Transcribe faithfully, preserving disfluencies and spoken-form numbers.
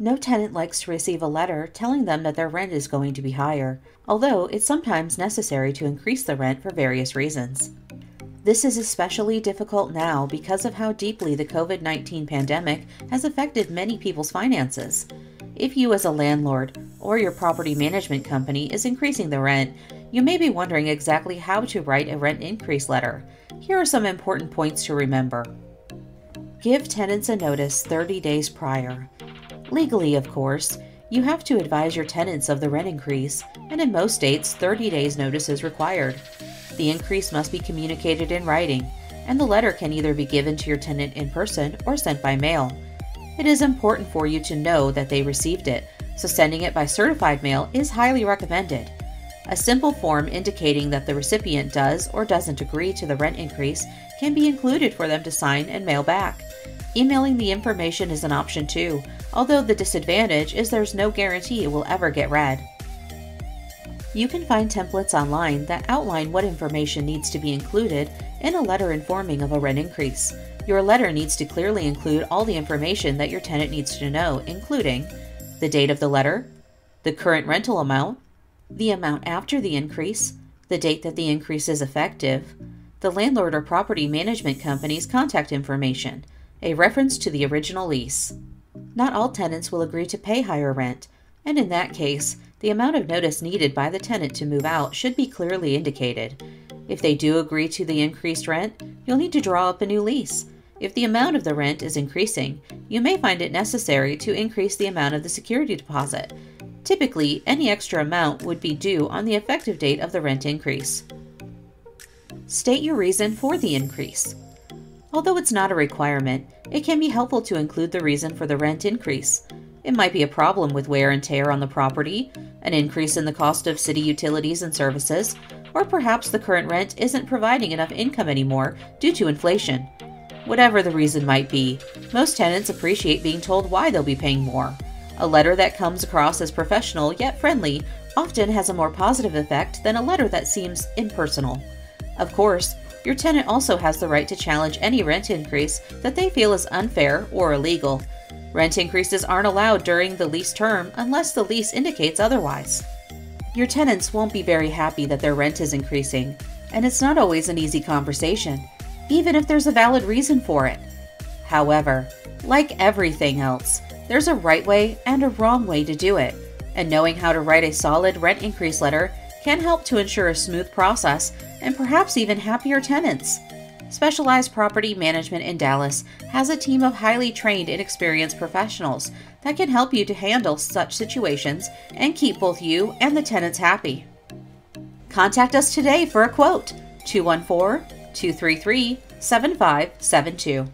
No tenant likes to receive a letter telling them that their rent is going to be higher, although it's sometimes necessary to increase the rent for various reasons. This is especially difficult now because of how deeply the COVID nineteen pandemic has affected many people's finances. If you as a landlord or your property management company is increasing the rent, you may be wondering exactly how to write a rent increase letter. Here are some important points to remember. Give tenants a notice thirty days prior. Legally, of course, you have to advise your tenants of the rent increase, and in most states, thirty days notice is required. The increase must be communicated in writing, and the letter can either be given to your tenant in person or sent by mail. It is important for you to know that they received it, so sending it by certified mail is highly recommended. A simple form indicating that the recipient does or doesn't agree to the rent increase can be included for them to sign and mail back. Emailing the information is an option too, although the disadvantage is there's no guarantee it will ever get read. You can find templates online that outline what information needs to be included in a letter informing of a rent increase. Your letter needs to clearly include all the information that your tenant needs to know, including the date of the letter, the current rental amount, the amount after the increase, the date that the increase is effective, the landlord or property management company's contact information, a reference to the original lease. Not all tenants will agree to pay higher rent, and in that case, the amount of notice needed by the tenant to move out should be clearly indicated. If they do agree to the increased rent, you'll need to draw up a new lease. If the amount of the rent is increasing, you may find it necessary to increase the amount of the security deposit. Typically, any extra amount would be due on the effective date of the rent increase. State your reason for the increase. Although it's not a requirement, it can be helpful to include the reason for the rent increase. It might be a problem with wear and tear on the property, an increase in the cost of city utilities and services, or perhaps the current rent isn't providing enough income anymore due to inflation. Whatever the reason might be, most tenants appreciate being told why they'll be paying more. A letter that comes across as professional yet friendly often has a more positive effect than a letter that seems impersonal. Of course, your tenant also has the right to challenge any rent increase that they feel is unfair or illegal. Rent increases aren't allowed during the lease term unless the lease indicates otherwise. Your tenants won't be very happy that their rent is increasing, and it's not always an easy conversation, even if there's a valid reason for it. However, like everything else, there's a right way and a wrong way to do it, and knowing how to write a solid rent increase letter can help to ensure a smooth process and perhaps even happier tenants. Specialized Property Management in Dallas has a team of highly trained and experienced professionals that can help you to handle such situations and keep both you and the tenants happy. Contact us today for a quote, two one four, two three three, seven five seven two.